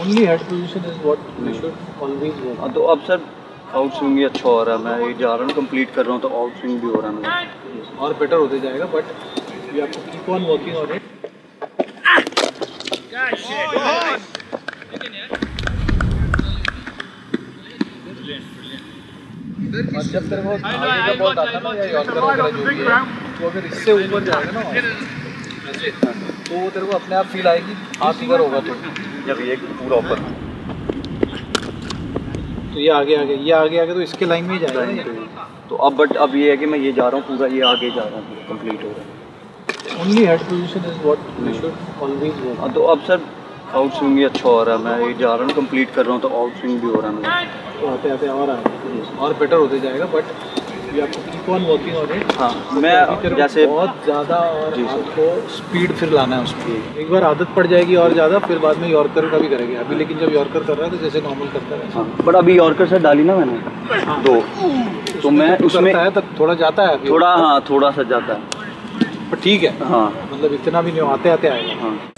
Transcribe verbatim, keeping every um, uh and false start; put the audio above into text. Only head position is what we should always work. हाँ तो अब सर आउट स्विंग भी अच्छा हो रहा है, मैं जा रहा हूँ कंप्लीट कर रहा हूँ तो आउट स्विंग भी हो रहा है मेरा और बेटर होते जाएगा but we have to keep on working on it. और जब तेरे को आगे का बहुत आता है ना ये ऑन करेगा जो भी है वो अगर इससे ऊपर जाएगा ना तो वो तेरे को अपने आप फील आएगी हाथ ऊपर होगा तो जब ये पूरा ऊपर तो ये आगे आगे ये आगे आगे तो इसके लाइन में ही जाएगा। तो अब बट अब ये है कि मैं ये जा रहा हूँ पूरा ये आगे जा रहा हूँ कंप्लीट हो रहा है। Only head position is what we should always work. तो अब सर आउट स्विंग भी अच्छा हो रहा है, मैं ये जा रहा हूँ कंप्लीट कर रहा हूँ तो आउट स्विंग भी हो रहा है मेरा तो आते आते और और बेटर होते जाएगा but we have to keep on working on it. हाँ मैं जैसे बहुत ज़्यादा और आपको स्पीड फिर लाना है उसकी, एक बार आदत पड़ जाएगी और ज़्यादा फिर बाद में यॉर्कर का भी करेंगे अभी, लेकिन जब यॉर्कर कर रहा है तो जैसे नॉर्मल करता है। हाँ बट अभी यॉर्कर से डाली ना मैंने दो तो मैं उसमें थोड़ा जाता है थोड़ा हाँ थोड़ा सा जाता है पर ठीक है। हाँ मतलब इतना भी नहीं आते आते आएगा। हाँ